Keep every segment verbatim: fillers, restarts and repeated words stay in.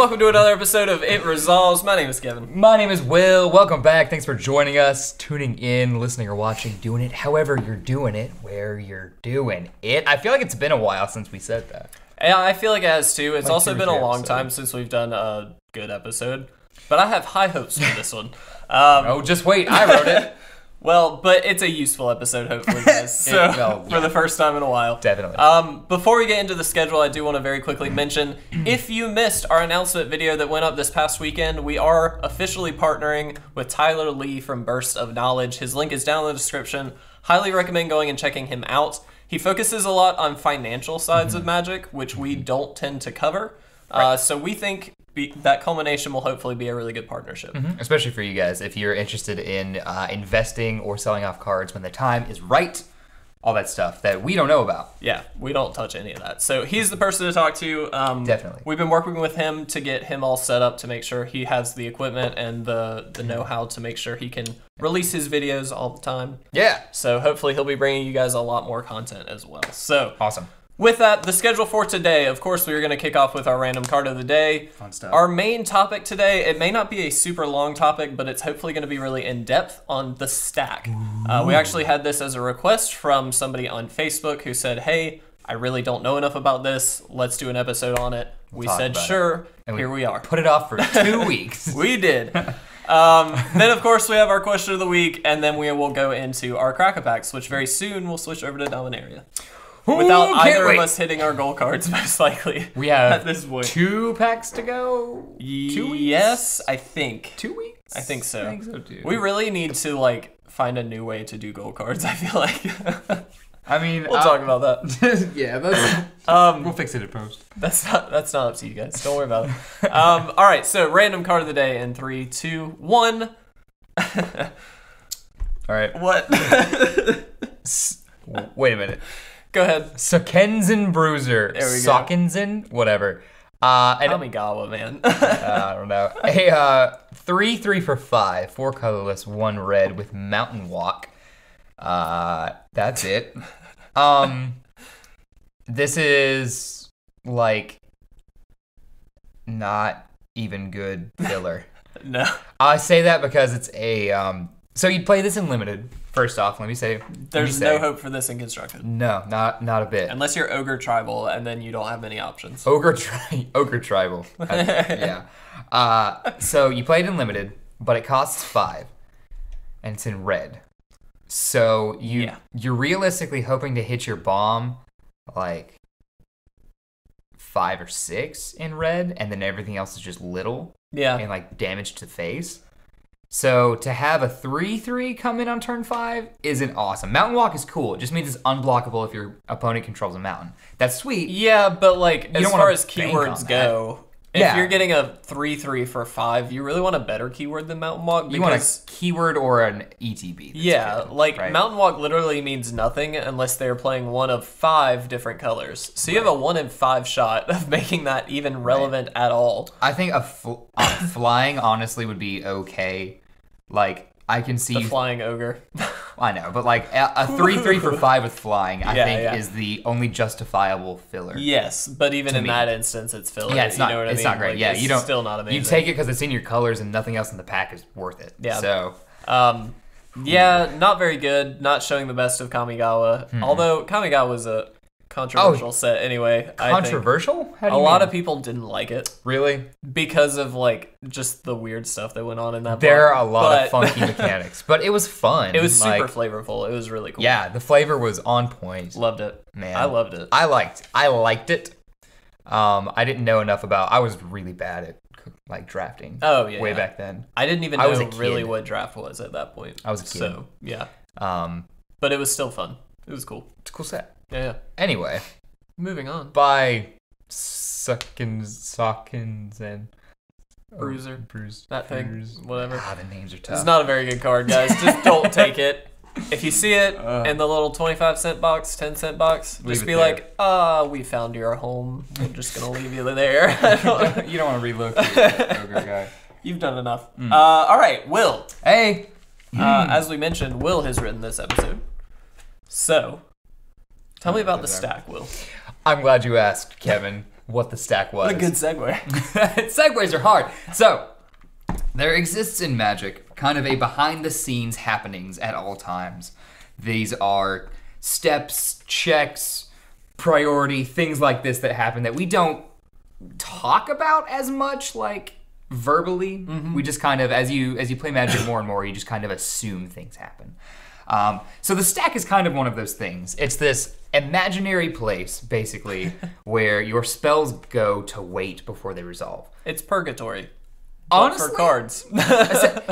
welcome to another episode of It Resolves. My name is Kevin. My name is Will. Welcome back. Thanks for joining us, tuning in, listening or watching, doing it however you're doing it, where you're doing it. I feel like it's been a while since we said that. Yeah, I feel like it has too. It's like also been a long time since we've done a good episode, but I have high hopes for this one. Um, oh, just wait. I wrote it. Well, but it's a useful episode, hopefully, guys. So, it, well, yeah. For the first time in a while. Definitely. Um, before we get into the schedule, I do want to very quickly mention, if you missed our announcement video that went up this past weekend, we are officially partnering with Tyler Lee from Burst of Knowledge. His link is down in the description. Highly recommend going and checking him out. He focuses a lot on financial sides mm-hmm. of Magic, which we don't tend to cover. Right. Uh, so we think be, that culmination will hopefully be a really good partnership. Mm-hmm. Especially for you guys, if you're interested in uh, investing or selling off cards when the time is right, all that stuff that we don't know about. Yeah, we don't touch any of that. So he's the person to talk to. Um, Definitely. We've been working with him to get him all set up to make sure he has the equipment and the, the know-how to make sure he can release his videos all the time. Yeah. So hopefully he'll be bringing you guys a lot more content as well. So awesome. With that, the schedule for today, of course, we are going to kick off with our random card of the day. Fun stuff. Our main topic today, it may not be a super long topic, but it's hopefully going to be really in-depth on the stack. Uh, we actually had this as a request from somebody on Facebook who said, hey, I really don't know enough about this. Let's do an episode on it. We'll we said, sure, and here we, we are. Put it off for two weeks. We did. Um, then, of course, we have our question of the week, and then we will go into our Crack-a-Packs, which very soon we'll switch over to Dominaria. Without Ooh, either wait. of us hitting our goal cards, most likely. We have at this point. two packs to go? Two weeks? Yes, I think. Two weeks? I think so. I think so too. We really need to like find a new way to do goal cards, I feel like. I mean, we'll um, talk about that. Yeah, that's, um, we'll fix it in post. That's not that's not up to you guys. Don't worry about it. Um, all right, so random card of the day in three, two, one. All right. What? Wait a minute. Go ahead. Sokenzan Bruiser. There we go. Sokenzan, whatever. Uh, and Kamigawa, man. uh, I don't know. A uh, three, three for five, four colorless, one red with Mountain Walk. Uh, that's it. Um, this is like not even good filler. No. I say that because it's a. Um, so you'd play this in limited. First off, let me say there's me say, no hope for this in constructed. No, not not a bit. Unless you're ogre tribal, and then you don't have many options. Ogre tri ogre tribal. Yeah. Uh, so you play it in limited, but it costs five, and it's in red. So you yeah. you're realistically hoping to hit your bomb, like five or six in red, and then everything else is just little. Yeah. And like damage to face. So to have a three three come in on turn five isn't awesome. Mountain Walk is cool. It just means it's unblockable if your opponent controls a mountain. That's sweet. Yeah, but like as far as keywords go, if yeah. you're getting a three three for five, you really want a better keyword than Mountain Walk. You want a keyword or an E T B. Yeah, good, like right? Mountain Walk literally means nothing unless they're playing one of five different colors. So right. you have a one in five shot of making that even relevant right. at all. I think a, fl a flying honestly would be okay. Like, I can see... The flying ogre. I know, but like, a three three for five with flying, I yeah, think, yeah. is the only justifiable filler. Yes, but even in me. that instance, it's filler. Yeah, it's not, you know what it's I mean? not great. Like, yeah, it's you don't, still not amazing. You take it because it's in your colors and nothing else in the pack is worth it. Yeah. So... Um, yeah, not very good. Not showing the best of Kamigawa. Hmm. Although, Kamigawa's a controversial oh, set anyway. Controversial? I think. How do you a mean? lot of people didn't like it. Really? Because of like just the weird stuff that went on in that. There block. are a lot but... of funky mechanics, but it was fun. It was super like, flavorful. It was really cool. Yeah, the flavor was on point. Loved it, man. I loved it. I liked. I liked it. Um, I didn't know enough about. I was really bad at like drafting. Oh yeah. Way yeah. back then. I didn't even I know really what draft was at that point. I was a kid. So yeah. Um, but it was still fun. It was cool. It's a cool set. Yeah, yeah. Anyway, moving on. By Sokenzan Sokenzan Bruiser, oh, Bruiser, that thing, Bruiser. whatever. God, the names are tough. It's not a very good card, guys. Just don't take it. If you see it uh, in the little twenty-five cent box, ten cent box, just be there. like, "Ah, oh, we found your home. I'm just gonna leave you there." Don't, you don't want to relocate, ogre guy. You've done enough. Mm. Uh, all right, Will. Hey. Mm. Uh, as we mentioned, Will has written this episode, so. Tell me about the stack, Will. I'm glad you asked, Kevin. what the stack was. What a good segue. Segues are hard. So, there exists in Magic kind of a behind-the-scenes happenings at all times. These are steps, checks, priority, things like this that happen that we don't talk about as much, like, verbally. Mm-hmm. We just kind of, as you as you play Magic more and more, you just kind of assume things happen. Um, so the stack is kind of one of those things. It's this imaginary place, basically, where your spells go to wait before they resolve. It's purgatory. Honestly, for cards.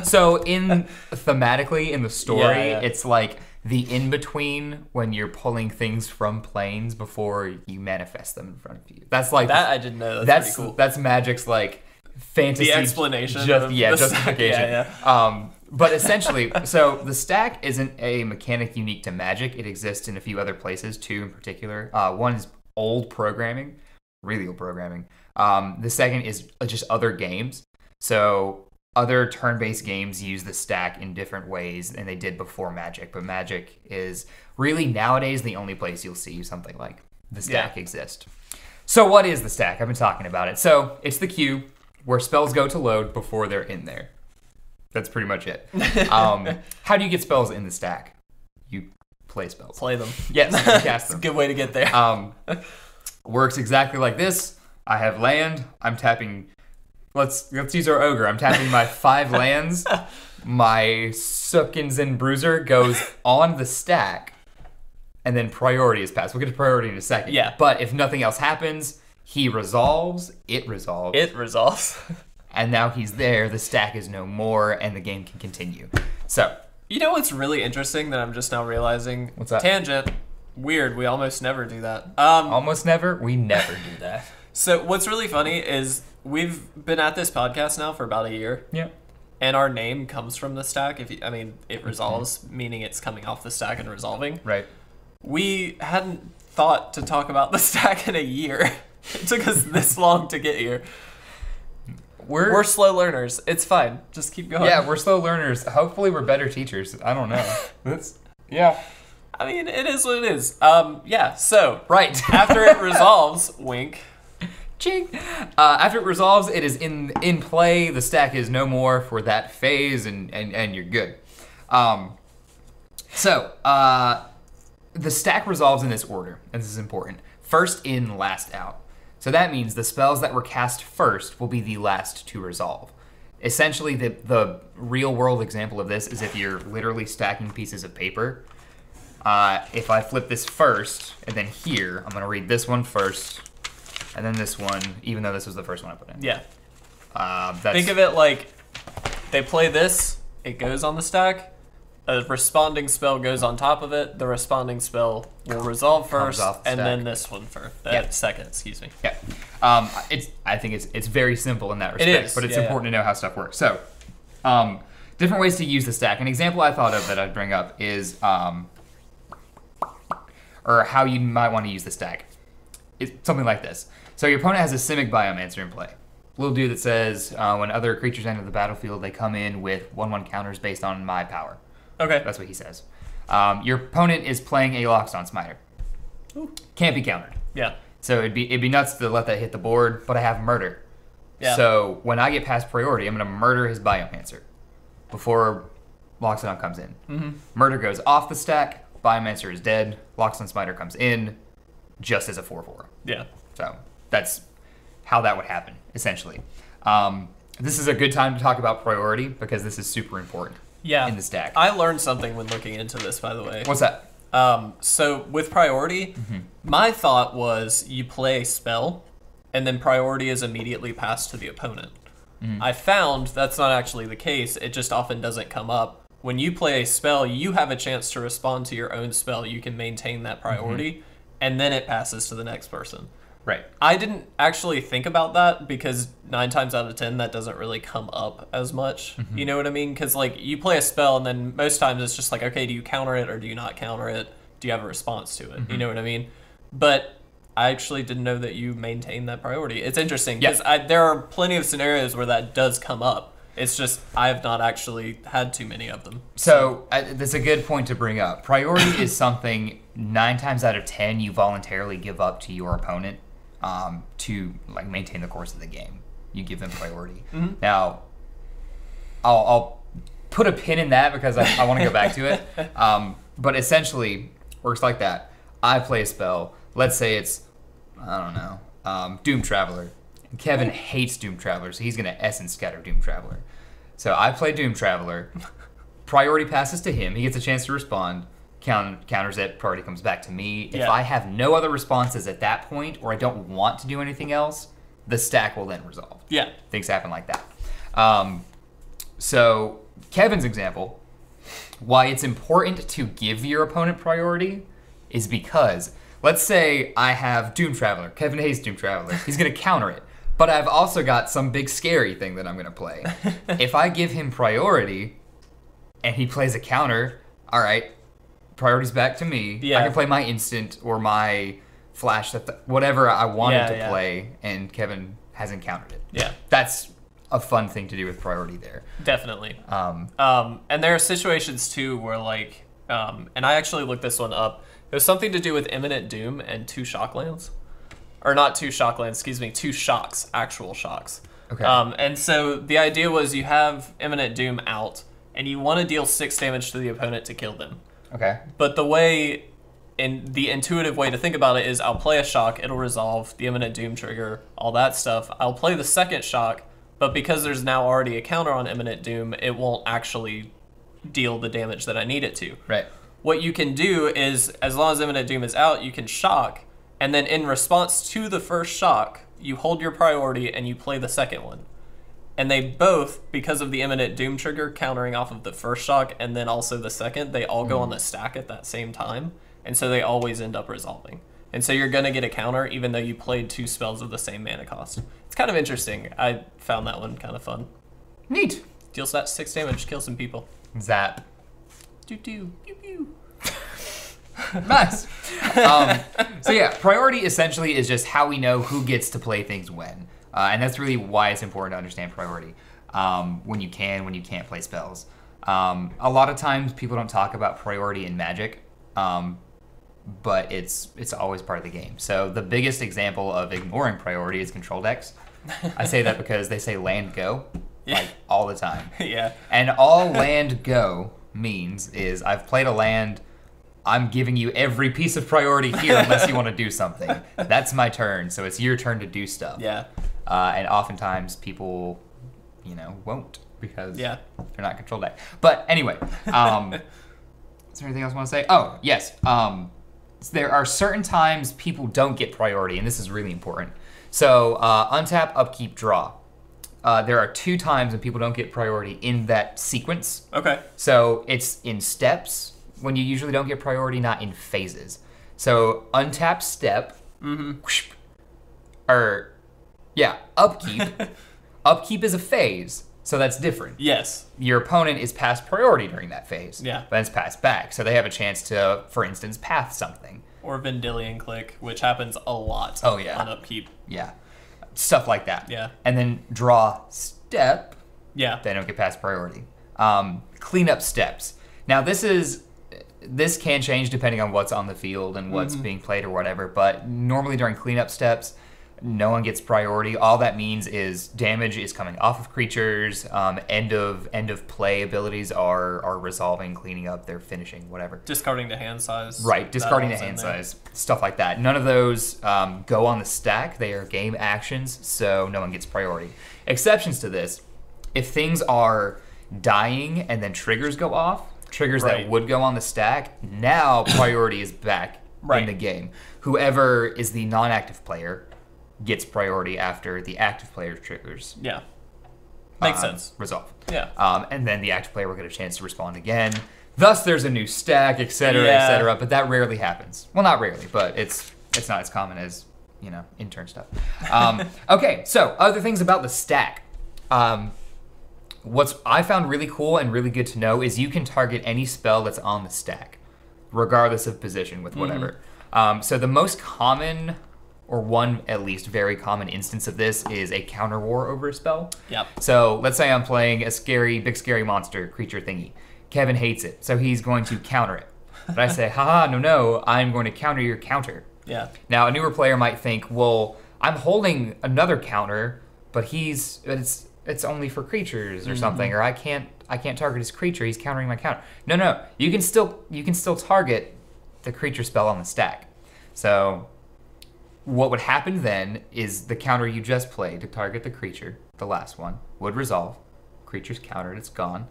So in thematically in the story, yeah, yeah. it's like the in-between when you're pulling things from planes before you manifest them in front of you. That's like that. I didn't know. That's, that's pretty cool. That's Magic's like fantasy. The explanation. Just, yeah, the justification. Yeah, yeah. Um, but essentially, so the stack isn't a mechanic unique to Magic. It exists in a few other places, two in particular. Uh, one is old programming, really old programming. Um, the second is just other games. So other turn-based games use the stack in different ways than they did before Magic, but Magic is really nowadays the only place you'll see something like the stack yeah. exist. So what is the stack? I've been talking about it. So it's the queue where spells go to load before they're in there. That's pretty much it. Um, how do you get spells in the stack? You play spells. Play them. Yes, you cast them. It's a good way to get there. Um, works exactly like this. I have land. I'm tapping... Let's let's use our ogre. I'm tapping my five lands. My Sokenzan Bruiser goes on the stack, and then priority is passed. We'll get to priority in a second. Yeah. But if nothing else happens, he resolves. It resolves. It resolves. And now he's there. The stack is no more, and the game can continue. So you know what's really interesting that I'm just now realizing? What's that? Tangent. Weird. We almost never do that. Um, almost never. We never do that. So what's really funny is. We've been at this podcast now for about a year. Yeah. And our name comes from the stack. If you, I mean, it resolves, mm-hmm. meaning it's coming off the stack and resolving. Right. We hadn't thought to talk about the stack in a year. It took us this long to get here. We're, we're slow learners. It's fine. Just keep going. Yeah, we're slow learners. Hopefully we're better teachers. I don't know. That's, yeah. I mean, it is what it is. Um, yeah, so. Right. After it resolves, wink. Ching. Uh, after it resolves, it is in in play. The stack is no more for that phase, and and, and you're good. Um, so uh, the stack resolves in this order, and this is important: first in, last out. So that means the spells that were cast first will be the last to resolve. Essentially, the the real world example of this is if you're literally stacking pieces of paper. Uh, if I flip this first, and then here, I'm gonna read this one first. And then this one, even though this was the first one I put in. Yeah. Uh, that's... Think of it like they play this, it goes on the stack, a responding spell goes on top of it, the responding spell will resolve first, the and then this one for uh, yeah. second, excuse me. Yeah. Um, it's, I think it's it's very simple in that respect, it is. But it's yeah, important yeah. to know how stuff works. So, um, different ways to use the stack. An example I thought of that I'd bring up is, um, or how you might want to use the stack. It's something like this. So your opponent has a Simic Biomancer in play. Little dude that says, uh, when other creatures enter the battlefield, they come in with one one counters based on my power. Okay. That's what he says. Um, your opponent is playing a Loxodon Smiter. Ooh. Can't be countered. Yeah. So it'd be it'd be nuts to let that hit the board, but I have murder. Yeah. So when I get past priority, I'm going to murder his Biomancer before Loxodon comes in. Mm-hmm. Murder goes off the stack. Biomancer is dead. Loxodon Smiter comes in. Just as a four four. Yeah. So that's how that would happen, essentially. Um, this is a good time to talk about priority because this is super important yeah. in the stack. I learned something when looking into this, by the way. What's that? Um, so with priority, mm-hmm. my thought was you play a spell and then priority is immediately passed to the opponent. Mm-hmm. I found that's not actually the case. It just often doesn't come up. When you play a spell, you have a chance to respond to your own spell. You can maintain that priority. Mm-hmm. And then it passes to the next person. Right. I didn't actually think about that because nine times out of ten, that doesn't really come up as much. Mm-hmm. You know what I mean? Because, like, you play a spell, and then most times it's just like, okay, do you counter it or do you not counter it? Do you have a response to it? Mm-hmm. You know what I mean? But I actually didn't know that you maintain that priority. It's interesting because yeah. there are plenty of scenarios where that does come up. It's just I have not actually had too many of them. So, so. I, that's a good point to bring up. Priority is something nine times out of ten you voluntarily give up to your opponent. um, to like maintain the course of the game. You give them priority. Mm-hmm. Now, I'll, I'll put a pin in that because I, I want to go back to it. Um, but essentially, works like that. I play a spell. Let's say it's, I don't know, um, Doom Traveler. Kevin hates Doom Traveler, so he's going to Essence Scatter Doom Traveler. So I play Doom Traveler. Priority passes to him. He gets a chance to respond. Count, counters it. Priority comes back to me. Yeah. If I have no other responses at that point, or I don't want to do anything else, the stack will then resolve. Yeah. Things happen like that. Um, so Kevin's example, why it's important to give your opponent priority is because, let's say I have Doom Traveler. Kevin hates Doom Traveler. He's going to counter it. But I've also got some big scary thing that I'm going to play. If I give him priority and he plays a counter, all right, priority's back to me. Yeah. I can play my instant or my flash, that th whatever I wanted yeah, to yeah. play, and Kevin hasn't countered it. Yeah. That's a fun thing to do with priority there. Definitely. Um, um, and there are situations, too, where, like, um, and I actually looked this one up. It was something to do with Imminent Doom and two shocklands. Or not two shocklands, excuse me, two shocks, actual shocks. Okay. Um, and so the idea was you have Imminent Doom out, and you want to deal six damage to the opponent to kill them. Okay. But the way, and the intuitive way to think about it is I'll play a shock, it'll resolve the Imminent Doom trigger, all that stuff. I'll play the second shock, but because there's now already a counter on Imminent Doom, it won't actually deal the damage that I need it to. Right. What you can do is, as long as Imminent Doom is out, you can shock, and then in response to the first shock, you hold your priority and you play the second one. And they both, because of the Imminent Doom trigger countering off of the first shock and then also the second, they all go mm. on the stack at that same time, and so they always end up resolving. And so you're going to get a counter even though you played two spells of the same mana cost. It's kind of interesting. I found that one kind of fun. Neat. Deals that six damage, kill some people. Zap. Do do pew pew. Nice. Um, so yeah, priority essentially is just how we know who gets to play things when, uh, and that's really why it's important to understand priority. Um, when you can, when you can't play spells. Um, a lot of times people don't talk about priority in Magic, um, but it's it's always part of the game. So the biggest example of ignoring priority is control decks. I say that because they say land go, yeah. like all the time. Yeah. And all land go means is I've played a land, I'm giving you every piece of priority here unless you want to do something. That's my turn, so it's your turn to do stuff. Yeah. Uh, and oftentimes people, you know, won't because yeah. they're not control deck. But anyway, um, is there anything else I want to say? Oh, yes. Um, there are certain times people don't get priority, and this is really important. So uh, untap, upkeep, draw. Uh, there are two times when people don't get priority in that sequence. Okay. So it's in steps when you usually don't get priority, not in phases. So untap step, mm-hmm. whoosh, or yeah, upkeep. Upkeep is a phase, so that's different. Yes. Your opponent is past priority during that phase. Yeah. But it's passed back, so they have a chance to, for instance, path something. Or Vendilion Clique, which happens a lot. Oh yeah. On upkeep. Yeah. Stuff like that. Yeah. And then draw step. Yeah. They don't get past priority. Um, clean up steps. Now this is, this can change depending on what's on the field and what's mm-hmm. being played or whatever, but normally during cleanup steps, no one gets priority. All that means is damage is coming off of creatures, um, end of end of play abilities are, are resolving, cleaning up, they're finishing, whatever. Discarding to hand size. Right, discarding to hand size, stuff like that. None of those um, go on the stack. They are game actions, so no one gets priority. Exceptions to this, if things are dying and then triggers go off, triggers right. that would go on the stack, now priority is back right. in the game. Whoever is the non-active player gets priority after the active player's triggers. Yeah. Makes um, sense. Resolve. Yeah. Um, and then the active player will get a chance to respond again. Thus, there's a new stack, et cetera, yeah. et cetera. But that rarely happens. Well, not rarely, but it's it's not as common as, you know, intern stuff. Um, okay, so other things about the stack. Um, what's I found really cool and really good to know is you can target any spell that's on the stack, regardless of position with whatever. Mm. Um, so the most common, or one at least very common instance of this, is a counter war over a spell. Yep. So let's say I'm playing a scary, big scary monster creature thingy. Kevin hates it, so he's going to counter it. But I say, haha, no, no, I'm going to counter your counter. Yeah. Now a newer player might think, well, I'm holding another counter, but he's it's it's only for creatures or mm-hmm. something, or I can't I can't target his creature. He's countering my counter. No, no, you can still you can still target the creature spell on the stack. So what would happen then is the counter you just played to target the creature, the last one, would resolve. Creature's countered, it's gone.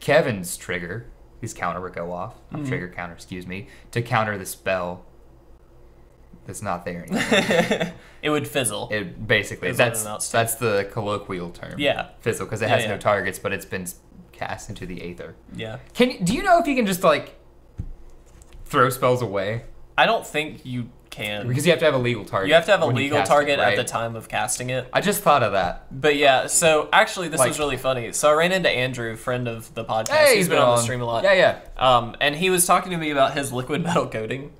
Kevin's trigger, his counter would go off. Mm-hmm. Trigger counter, excuse me, to counter the spell that's not there anymore. It would fizzle. It basically fizzle that's that's the colloquial term. Yeah, fizzle, because it has yeah, yeah. no targets, but it's been cast into the aether. Yeah. Can do you know if you can just like throw spells away? I don't think you can, because you have to have a legal target. You have to have a legal target it, right? at the time of casting it. I just thought of that. But yeah, so actually this like, was really funny. So I ran into Andrew, friend of the podcast. Hey, he's, he's been, been on the stream a lot. Yeah, yeah. Um, and he was talking to me about his liquid metal coating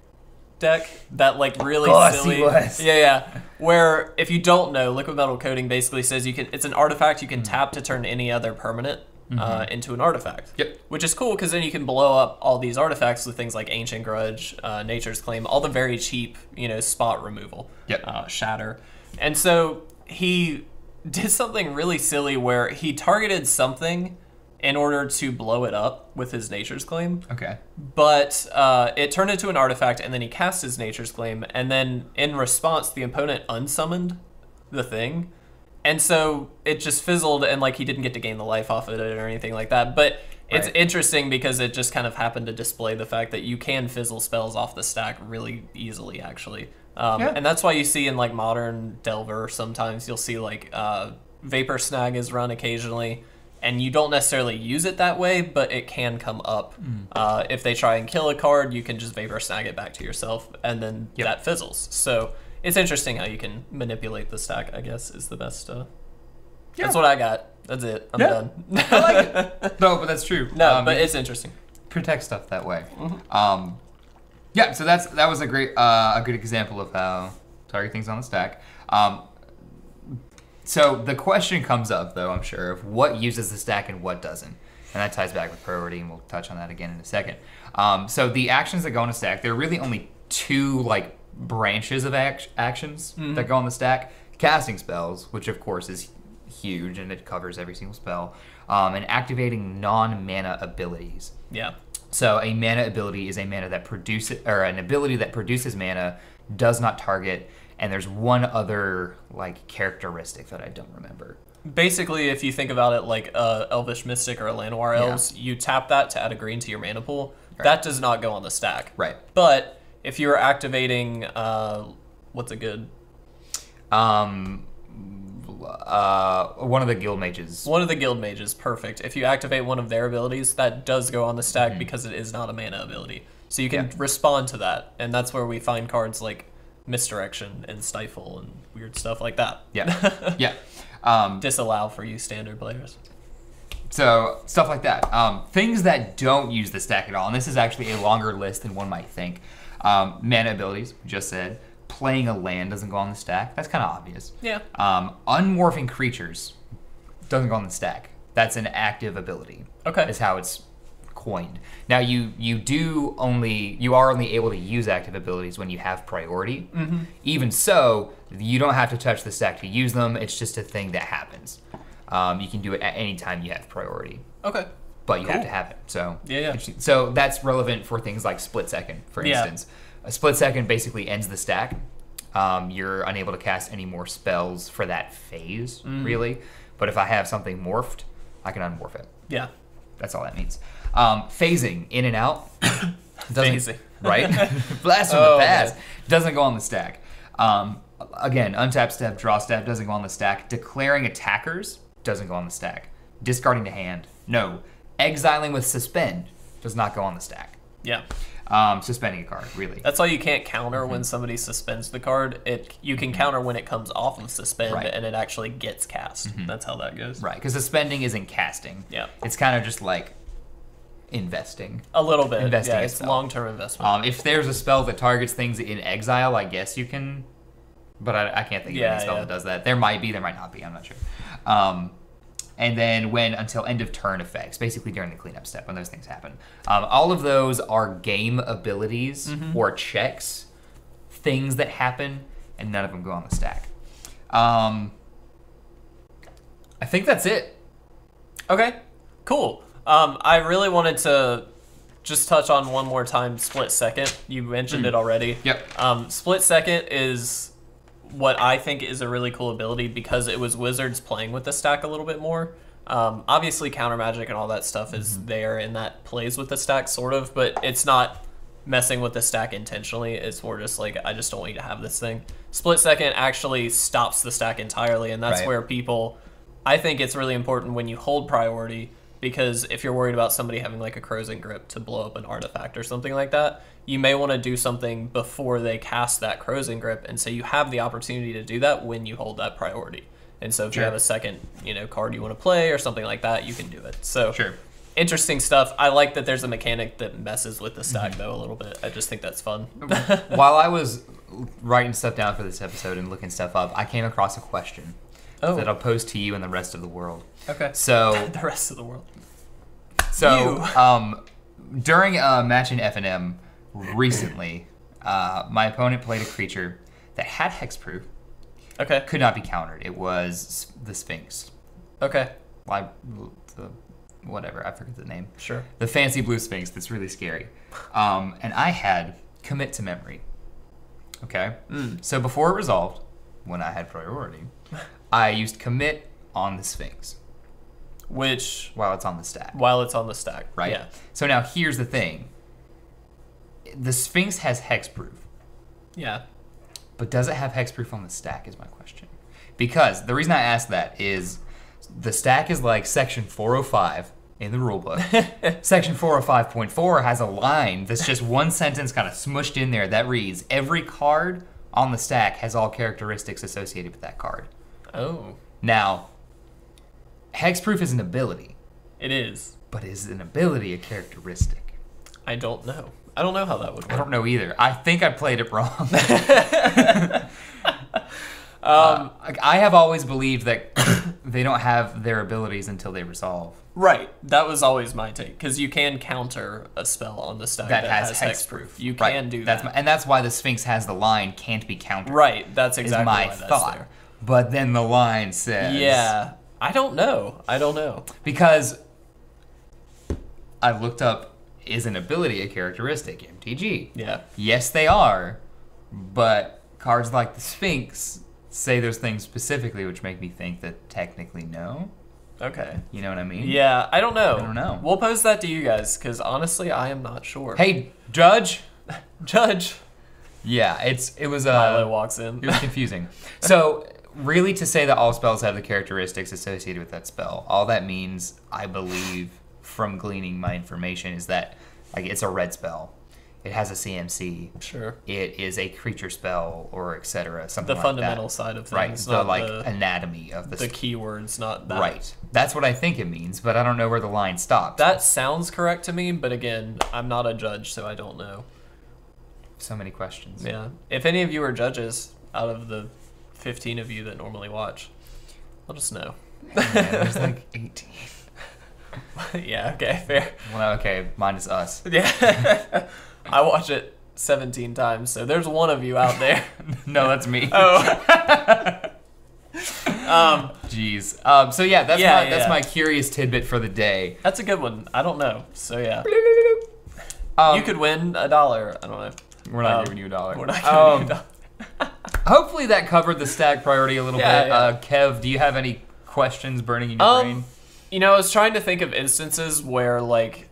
deck that like really oh, silly yeah yeah where if you don't know, liquid metal coating basically says you can it's an artifact you can mm-hmm. tap to turn any other permanent mm-hmm. uh, into an artifact, yep which is cool because then you can blow up all these artifacts with things like Ancient Grudge, uh, Nature's Claim, all the very cheap you know spot removal, yep uh, Shatter. And so he did something really silly where he targeted something in order to blow it up with his Nature's Claim. Okay. But uh, it turned into an artifact, and then he cast his Nature's Claim, and then in response, the opponent unsummoned the thing. And so it just fizzled, and like he didn't get to gain the life off of it or anything like that. But it's right. interesting because it just kind of happened to display the fact that you can fizzle spells off the stack really easily, actually. Um, yeah. And that's why you see in like modern Delver sometimes, you'll see like uh, Vapor Snag is run occasionally. And you don't necessarily use it that way, but it can come up. Mm. Uh, if they try and kill a card, you can just Vapor Snag it back to yourself, and then yep. that fizzles. So it's interesting how you can manipulate the stack, I guess, is the best. Uh... Yeah. That's what I got. That's it. I'm yeah. done. I like it. No, but that's true. No, um, but it's interesting. Protect stuff that way. Mm-hmm. um, yeah, so that's that was a great, uh, a good example of how target things on the stack. Um, So the question comes up, though, I'm sure, of what uses the stack and what doesn't. And that ties back with priority, and we'll touch on that again in a second. Um, so the actions that go on the stack, there are really only two like branches of act actions mm-hmm. that go on the stack. Casting spells, which of course is huge, and it covers every single spell, um, and activating non-mana abilities. Yeah. So a mana ability is a mana that produces, or an ability that produces mana, does not target. And there's one other like characteristic that I don't remember. Basically, if you think about it like uh, Elvish Mystic or Llanowar Elves, yeah. you tap that to add a green to your mana pool. Right. That does not go on the stack. Right. But if you're activating, uh, what's a good? Um, uh, one of the guild mages. One of the guild mages, perfect. If you activate one of their abilities, that does go on the stack mm-hmm. because it is not a mana ability. So you can yeah. respond to that. And that's where we find cards like Misdirection and Stifle and weird stuff like that. Yeah, yeah. Um, Disallow for you standard players. So stuff like that. Um, things that don't use the stack at all, and this is actually a longer list than one might think. Um, mana abilities, just said. Playing a land doesn't go on the stack. That's kind of obvious. Yeah. Um, unmorphing creatures doesn't go on the stack. That's an active ability. Okay. Is how it's coined. Now you you do only you are only able to use active abilities when you have priority. Mm-hmm. Even so, you don't have to touch the stack to use them. It's just a thing that happens. Um, you can do it at any time you have priority. Okay. But you cool. have to have it. So yeah, yeah. So that's relevant for things like split second, for instance. Yeah. A split second basically ends the stack. Um, you're unable to cast any more spells for that phase, mm. really. But if I have something morphed, I can unmorph it. Yeah. That's all that means. Um, phasing in and out, phasing right, blast from oh, the past man. Doesn't go on the stack. Um, again, untap step, draw step doesn't go on the stack. Declaring attackers doesn't go on the stack. Discarding the hand, no. Exiling with suspend does not go on the stack. Yeah, um, suspending a card really. That's why you can't counter mm-hmm. when somebody suspends the card. It you can counter when it comes off of suspend right. and it actually gets cast. Mm-hmm. That's how that goes. Right, because suspending isn't casting. Yeah, it's kind of just like investing. A little bit. Investing yeah, it's long-term investment. Um, if there's a spell that targets things in exile, I guess you can, but I, I can't think yeah, of any spell yeah. that does that. There might be, there might not be, I'm not sure. Um, and then when until end of turn effects, basically during the cleanup step when those things happen. Um, all of those are game abilities mm-hmm. or checks, things that happen and none of them go on the stack. Um, I think that's it. Okay, cool. Um, I really wanted to just touch on one more time Split Second. You mentioned mm. it already. Yep. Um, Split Second is what I think is a really cool ability because it was Wizards playing with the stack a little bit more. Um, obviously, counter magic and all that stuff is mm-hmm. there, and that plays with the stack sort of, but it's not messing with the stack intentionally. It's more just like, I just don't want you to have this thing. Split Second actually stops the stack entirely, and that's right. where people... I think it's really important when you hold priority, because if you're worried about somebody having like a Crosis's Grip to blow up an artifact or something like that, you may want to do something before they cast that Crosis's Grip, and so you have the opportunity to do that when you hold that priority. And so if sure. you have a second, you know, card you want to play or something like that, you can do it. So sure. interesting stuff. I like that there's a mechanic that messes with the stack, mm-hmm. though, a little bit. I just think that's fun. While I was writing stuff down for this episode and looking stuff up, I came across a question oh. that I'll pose to you and the rest of the world. Okay. So the rest of the world. So um, during a match in F N M recently, uh, my opponent played a creature that had Hexproof. Okay. Could not be countered. It was the Sphinx. Okay. I, the, whatever, I forget the name. Sure. The fancy blue Sphinx that's really scary. Um, and I had Commit to Memory. Okay? Mm. So before it resolved, when I had priority, I used Commit on the Sphinx. Which... While it's on the stack. While it's on the stack. Right? Yeah. So now here's the thing. The Sphinx has Hexproof. Yeah. But does it have Hexproof on the stack is my question. Because the reason I ask that is the stack is like section four oh five in the rulebook. Section four oh five point four has a line that's just one sentence kind of smushed in there that reads, every card on the stack has all characteristics associated with that card. Oh. Now, Hexproof is an ability. It is. But is an ability a characteristic? I don't know. I don't know how that would work. I don't know either. I think I played it wrong. um, uh, I have always believed that they don't have their abilities until they resolve. Right. That was always my take, because you can counter a spell on the stack that, that has, has Hexproof. Hexproof. You right. can do that's that. My, and that's why the Sphinx has the line, can't be countered. Right. That's exactly my why that's thought. There. But then the line says... Yeah. I don't know. I don't know. Because I looked up... Is an ability a characteristic? M T G. Yeah. Yes, they are, but cards like the Sphinx say those things specifically, which make me think that technically no. Okay. You know what I mean? Yeah, I don't know. I don't know. We'll pose that to you guys, because honestly, I am not sure. Hey, Judge! Judge! Yeah, it's it was... Uh, Milo walks in. It was confusing. So, really, to say that all spells have the characteristics associated with that spell, all that means, I believe... from gleaning my information is that like it's a red spell. It has a C M C. Sure. It is a creature spell or et cetera, something like that. The fundamental side of things. Right, the like the, anatomy of the... The keywords, not that. Right. That's what I think it means, but I don't know where the line stops. That sounds correct to me, but again, I'm not a judge, so I don't know. So many questions. Yeah. If any of you are judges out of the fifteen of you that normally watch, let us know. Yeah, there's like eighteen. Yeah, okay, fair. Well, okay, mine is us. Yeah. I watch it seventeen times, so there's one of you out there. No, that's me. Oh. um, Jeez. Um, so yeah, that's, yeah, my, yeah, that's yeah. my curious tidbit for the day. That's a good one. I don't know, so yeah. Um, you could win a dollar. I don't know. We're not um, giving you a dollar. We're not giving um, you a dollar. Hopefully that covered the stack priority a little yeah, bit. Yeah. Uh, Kev, do you have any questions burning in your um, brain? You know, I was trying to think of instances where, like,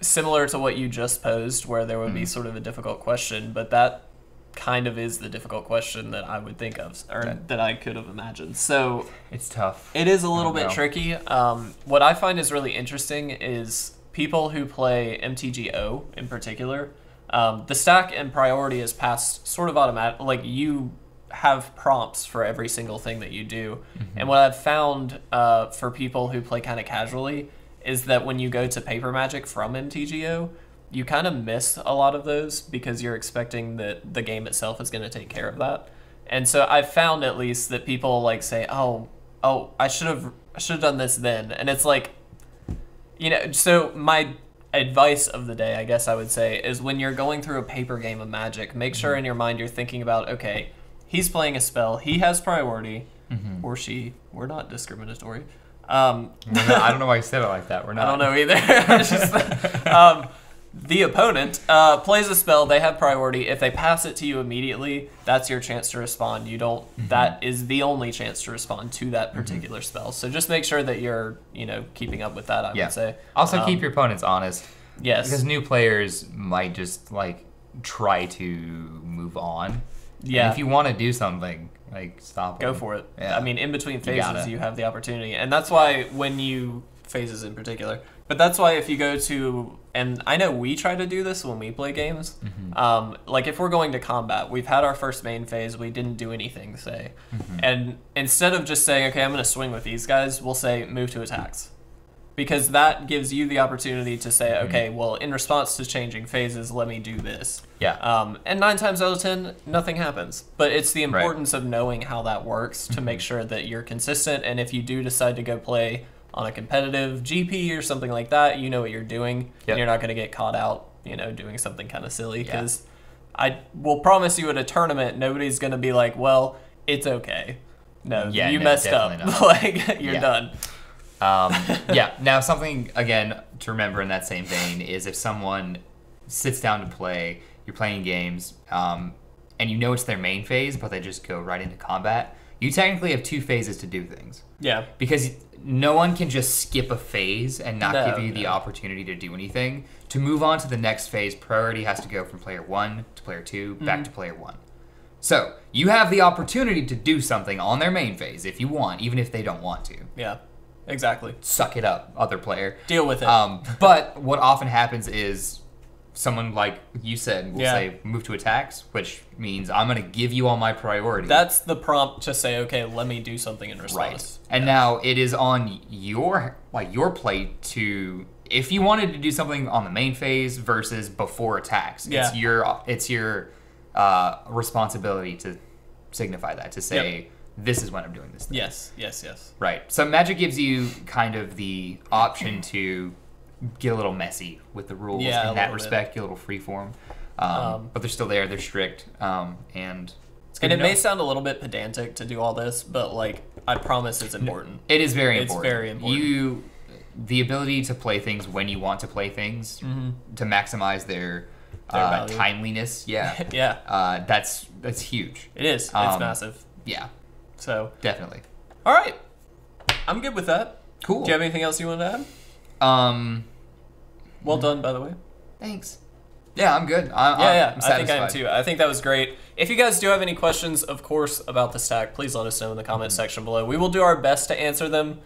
similar to what you just posed, where there would mm. be sort of a difficult question, but that kind of is the difficult question that I would think of, or that, that I could have imagined. So... It's tough. It is a little bit know. tricky. Um, what I find is really interesting is people who play M T G O in particular, um, the stack and priority is passed sort of automatic. Like, you... have prompts for every single thing that you do. Mm-hmm. And what I've found uh, for people who play kind of casually is that when you go to paper magic from M T G O, you kind of miss a lot of those because you're expecting that the game itself is going to take care of that. And so I've found at least that people like say, oh, oh, I should have I should have done this then. And it's like, you know, so my advice of the day, I guess I would say, is when you're going through a paper game of magic, make sure in your mind you're thinking about, okay, he's playing a spell. He has priority, mm-hmm. or she. We're not discriminatory. Um, not, I don't know why you said it like that. We're not. I don't know either. Just, um, the opponent uh, plays a spell. They have priority. If they pass it to you immediately, that's your chance to respond. You don't. Mm-hmm. That is the only chance to respond to that particular mm-hmm. spell. So just make sure that you're, you know, keeping up with that. I yeah. would say. Also um, keep your opponents honest. Yes. Because new players might just like try to move on. Yeah. And if you want to do something, like stop. Go them. for it. Yeah. I mean, in between phases, you, you have the opportunity, and that's why when you phases in particular. But that's why if you go to, and I know we try to do this when we play games. Mm-hmm. um, like if we're going to combat, we've had our first main phase, we didn't do anything, say, mm-hmm. and instead of just saying, okay, I'm going to swing with these guys, we'll say move to attacks, because that gives you the opportunity to say, mm-hmm. okay, well, in response to changing phases, let me do this. Yeah. Um, and nine times out of ten, nothing happens. But it's the importance right. of knowing how that works to mm-hmm. make sure that you're consistent, and if you do decide to go play on a competitive G P or something like that, you know what you're doing, yep. and you're not going to get caught out, you know, doing something kind of silly, because yeah. I will promise you at a tournament, nobody's going to be like, well, it's okay. No, yeah, you no, messed up. Like, you're yeah. done. Um, yeah, now something, again, to remember in that same vein is if someone sits down to play, you're playing games, um, and you know it's their main phase, but they just go right into combat, you technically have two phases to do things. Yeah. Because no one can just skip a phase and not no, give you no. the opportunity to do anything. To move on to the next phase, priority has to go from player one to player two, mm-hmm. back to player one. So you have the opportunity to do something on their main phase if you want, even if they don't want to. Yeah, exactly. Suck it up, other player. Deal with it. Um, but what often happens is someone, like you said, will yeah. say move to attacks, which means I'm going to give you all my priority. That's the prompt to say, okay, let me do something in response. Right. And yeah. now it is on your like your plate to, if you wanted to do something on the main phase versus before attacks, yeah. it's your it's your uh, responsibility to signify that, to say, yep. this is when I'm doing this thing. Yes, yes, yes. Right. So Magic gives you kind of the option to get a little messy with the rules yeah, in that respect, bit. Get a little freeform. Um, um, but they're still there, they're strict. Um, and it's good and to it know. May sound a little bit pedantic to do all this, but like I promise it's important. It is very it's important. It's very important. You, the ability to play things when you want to play things, mm-hmm. to maximize their, their uh, timeliness, yeah. yeah. Uh, that's, that's huge. It is, um, it's massive. Yeah. So definitely. All right, I'm good with that. Cool. Do you have anything else you want to add? Um, well mm. done, by the way. Thanks. Yeah, I'm good. I, yeah, I'm, yeah. I'm satisfied. I think I am too. I think that was great. If you guys do have any questions, of course, about the stack, please let us know in the comment mm. section below. We will do our best to answer them.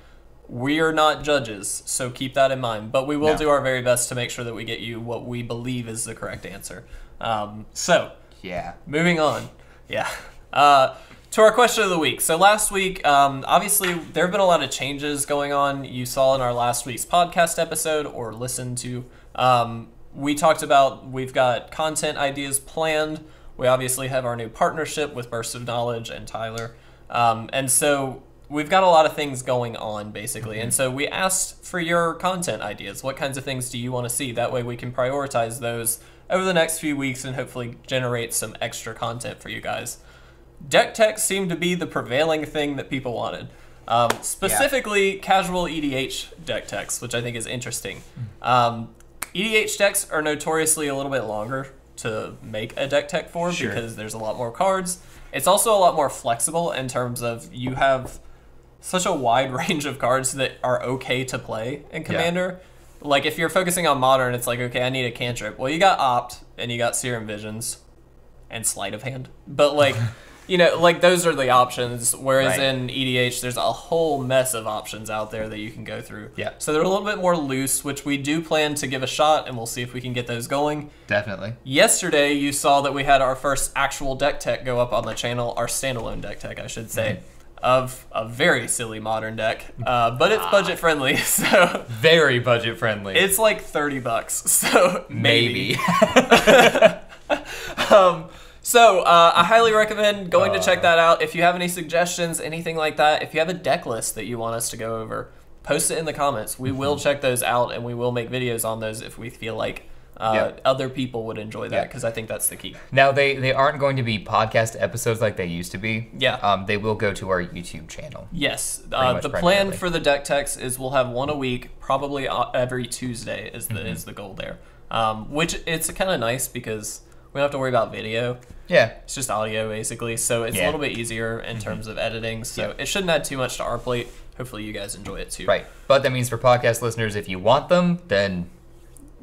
We are not judges, so keep that in mind. But we will no. do our very best to make sure that we get you what we believe is the correct answer. Um, so yeah, moving on. Yeah. Uh, To our question of the week. So last week, um, obviously, there have been a lot of changes going on. You saw in our last week's podcast episode or listened to. Um, we talked about we've got content ideas planned. We obviously have our new partnership with Burst of Knowledge and Tyler. Um, and so we've got a lot of things going on, basically. And so we asked for your content ideas. What kinds of things do you want to see? That way we can prioritize those over the next few weeks and hopefully generate some extra content for you guys. Deck tech seemed to be the prevailing thing that people wanted. Um, specifically, yeah. casual E D H deck techs, which I think is interesting. Um, E D H decks are notoriously a little bit longer to make a deck tech for sure. because there's a lot more cards. It's also a lot more flexible in terms of you have such a wide range of cards that are okay to play in Commander. Yeah. Like, if you're focusing on Modern, it's like, okay, I need a cantrip. Well, you got Opt, and you got Serum Visions, and Sleight of Hand. But, like... You know, like, those are the options, whereas right. in E D H, there's a whole mess of options out there that you can go through. Yeah. So they're a little bit more loose, which we do plan to give a shot, and we'll see if we can get those going. Definitely. Yesterday, you saw that we had our first actual deck tech go up on the channel, our standalone deck tech, I should say, mm-hmm. of a very silly Modern deck, uh, but it's ah. budget-friendly, so... Very budget-friendly. It's like thirty bucks, so maybe. Maybe. um... So, uh, I highly recommend going uh, to check that out. If you have any suggestions, anything like that, if you have a deck list that you want us to go over, post it in the comments. We mm-hmm. will check those out, and we will make videos on those if we feel like Uh, yep. Other people would enjoy that because yep. I think that's the key. Now, they, they aren't going to be podcast episodes like they used to be. Yeah. Um, they will go to our YouTube channel. Yes. Uh, the plan for the deck techs is we'll have one a week, probably every Tuesday is the, mm-hmm. is the goal there. Um, which it's kind of nice because we don't have to worry about video. Yeah. It's just audio, basically. So it's yeah. a little bit easier in mm-hmm. terms of editing. So yeah. it shouldn't add too much to our plate. Hopefully you guys enjoy it too. Right. But that means for podcast listeners, if you want them, then...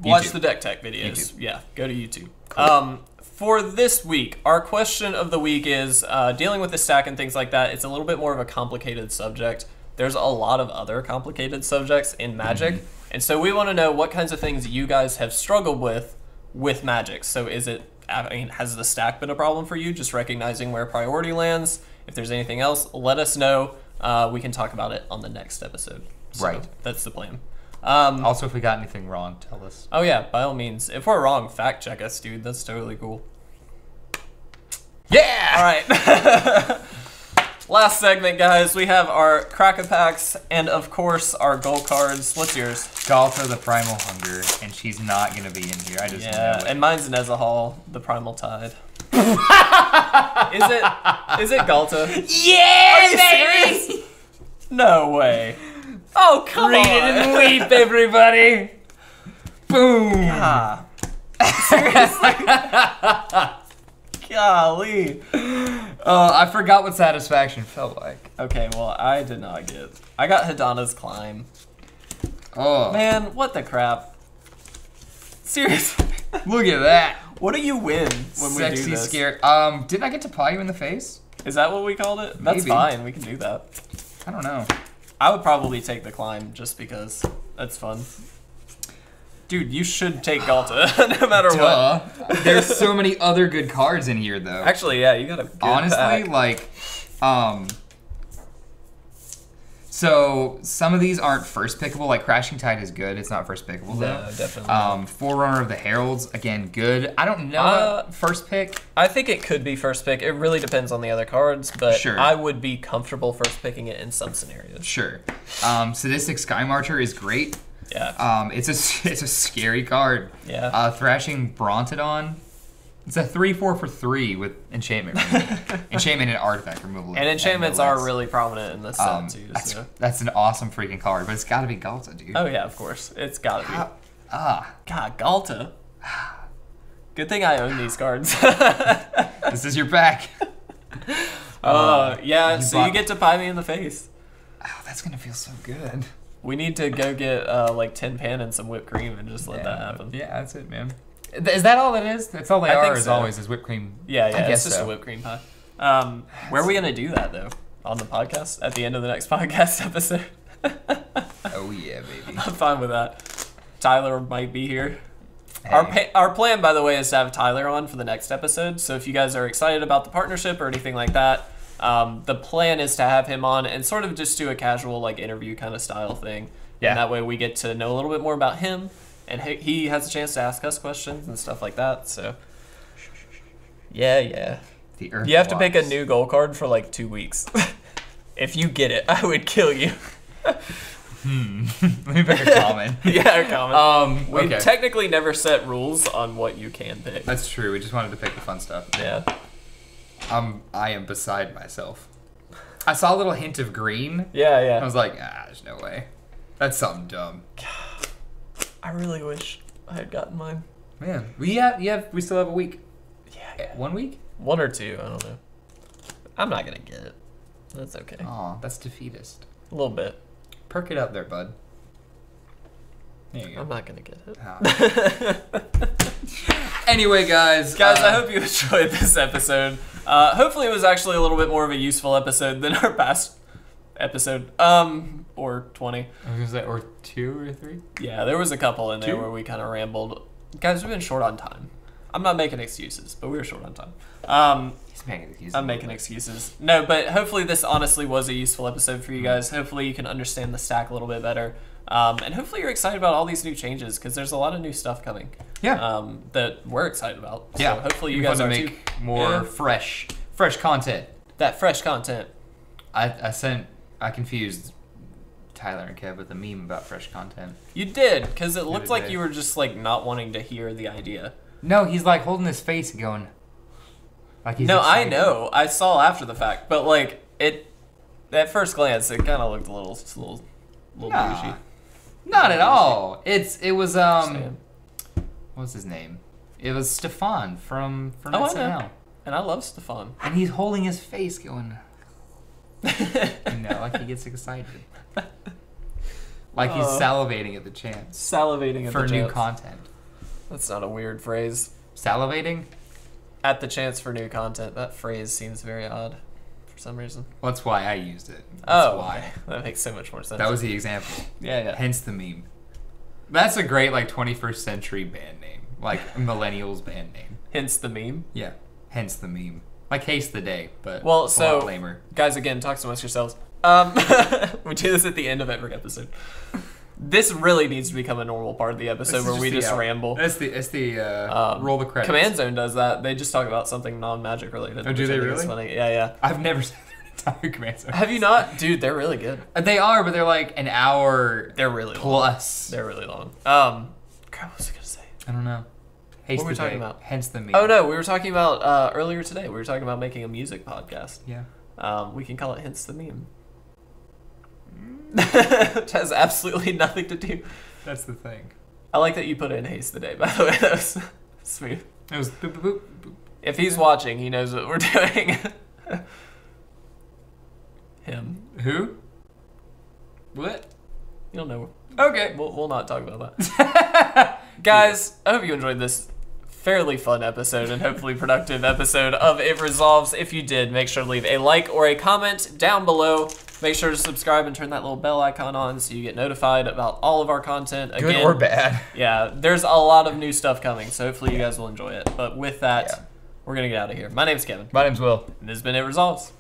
Watch YouTube. The deck tech videos. YouTube. Yeah, go to YouTube. Cool. Um, for this week, our question of the week is uh, dealing with the stack and things like that. It's a little bit more of a complicated subject. There's a lot of other complicated subjects in Magic. Mm-hmm. And so we want to know what kinds of things you guys have struggled with with Magic. So is it, I mean, has the stack been a problem for you? Just recognizing where priority lands. If there's anything else, let us know. Uh, we can talk about it on the next episode. So right. That's the plan. Um, also, if we got anything wrong, tell us. Oh yeah, by all means. If we're wrong, fact check us, dude. That's totally cool. Yeah! All right. Last segment, guys. We have our crack-a-packs and, of course, our goal cards. What's yours? Ghalta the Primal Hunger, and she's not going to be in here. I just yeah, know it. And mine's Nezahal the Primal Tide. Is it? Is it Ghalta? Yeah, baby! No way. Oh, come Read on! Read it and weep, everybody! Boom! Ah. Seriously? Golly. Uh, I forgot what satisfaction felt like. Okay, well, I did not get... I got Hadana's Climb. Oh. Man, what the crap. Seriously. Look at that. What do you win when Sexy, we do this? Sexy, scared. Um, didn't I get to paw you in the face? Is that what we called it? Maybe. That's fine, we can do that. I don't know. I would probably take the climb just because that's fun. Dude, you should take Ghalta no matter Duh. what. There's so many other good cards in here, though. Actually, yeah, you got a good Honestly, pack. like, um... So, some of these aren't first pickable. Like, Crashing Tide is good. It's not first pickable, though. No, definitely um, not. Forerunner of the Heralds, again, good. I don't know uh, first pick. I think it could be first pick. It really depends on the other cards, but sure. I would be comfortable first picking it in some scenarios. Sure. Um, Sadistic Sky Marcher is great. Yeah. Um, it's a, it's a scary card. Yeah. Uh, Thrashing Brontodon. It's a three four for three with enchantment. Enchantment and artifact removal. And enchantments and are really prominent in this set, um, too. That's, so. that's an awesome freaking card, but it's got to be Ghalta, dude. Oh, yeah, of course. It's got to be. Ah. God, Ghalta. Good thing I own these cards. This is your pack. Uh, uh, yeah, you so bought... you get to pie me in the face. Oh, that's going to feel so good. We need to go get uh, like ten pan and some whipped cream and just let yeah. that happen. Yeah, that's it, man. Is that all it is? That's all they I are, as so. always, is whipped cream. Yeah, yeah, I guess it's just so. a whipped cream pie. Um, where are we going to do that, though? On the podcast? At the end of the next podcast episode? Oh, yeah, baby. I'm fine with that. Tyler might be here. Hey. Our, pa our plan, by the way, is to have Tyler on for the next episode. So if you guys are excited about the partnership or anything like that, um, the plan is to have him on and sort of just do a casual like interview kind of style thing. Yeah. And that way we get to know a little bit more about him. And he has a chance to ask us questions and stuff like that, so. Yeah, yeah. The earth you have blocks. to pick a new goal card for like two weeks. If you get it, I would kill you. hmm. Let me pick a common. Yeah, a common. Um, we okay. technically never set rules on what you can pick. That's true. We just wanted to pick the fun stuff. Yeah. Um, I am beside myself. I saw a little hint of green. Yeah, yeah. I was like, ah, there's no way. That's something dumb. I really wish I had gotten mine. Man, we have, you have, we still have a week. Yeah, yeah. One week? One or two, I don't know. I'm not going to get it. That's okay. Aw, that's defeatist. A little bit. Perk it up there, bud. There you go. I'm not going to get it. Ah. Anyway, guys. Guys, uh, I hope you enjoyed this episode. Uh, hopefully it was actually a little bit more of a useful episode than our past episode. Um... Or twenty. I was gonna say, or two or three? Yeah, there was a couple in there two? where we kind of rambled. Guys, we've been short on time. I'm not making excuses, but we were short on time. Um, He's making excuses. I'm making excuses. No, but hopefully this honestly was a useful episode for you guys. Hopefully you can understand the stack a little bit better. Um, and hopefully you're excited about all these new changes because there's a lot of new stuff coming. Yeah. Um, that we're excited about. Yeah. So hopefully you we guys want to are make too. more yeah. fresh, fresh content. That fresh content. I, I sent, I confused Tyler and Kev with a meme about fresh content. You did, because it looked like you were just like not wanting to hear the idea. No, he's like holding his face and going. Like he's no, excited. I know. I saw after the fact, but like it, at first glance, it kind of looked a little, a little, a little nah, douchey. Not little at douchey. all. It's it was um, what's his name? It was Stefan from from oh, S N L. I know. And I love Stefan. And he's holding his face, going. You know, like he gets excited. Like he's uh, salivating at the chance. Salivating at the chance. For new content. That's not a weird phrase. Salivating? At the chance for new content. That phrase seems very odd for some reason. Well, that's why I used it. That's oh, why. That makes so much more sense. That was the example. Yeah, yeah. Hence the meme. That's a great, like, twenty-first century band name. Like, millennials band name. Hence the meme? Yeah. Hence the meme. Like Haste the Day, but well, so, a lot lamer. Guys, again, talk amongst yourselves. Um, we do this at the end of every episode. This really needs to become a normal part of the episode where we just out. ramble. It's the, it's the uh, um, roll the credits. Command Zone does that. They just talk about something non-magic related. Oh, do they really? Funny. Yeah, yeah. I've never seen their entire Command Zone. Have you not? Dude, they're really good. They are, but they're like an hour They're really plus. Long. They're really long. Um, crap, what was I going to say? I don't know. What were we talking about? Hence the meme. Oh, no, we were talking about, uh, earlier today, we were talking about making a music podcast. Yeah. Um, we can call it Hence the Meme. Which has absolutely nothing to do. That's the thing. I like that you put in Haste the Day, by the way. That was smooth. It was boop, boop, boop, boop. If he's watching, he knows what we're doing. Him. Who? What? You'll know. Okay. We'll, we'll not talk about that. Guys, yeah. I hope you enjoyed this fairly fun episode and hopefully productive episode of It Resolves. If you did, make sure to leave a like or a comment down below. Make sure to subscribe and turn that little bell icon on so you get notified about all of our content. Again, good or bad. Yeah, there's a lot of new stuff coming, so hopefully you guys will enjoy it. But with that, yeah. we're going to get out of here. My name's Kevin. My name's Will. And this has been It Resolves.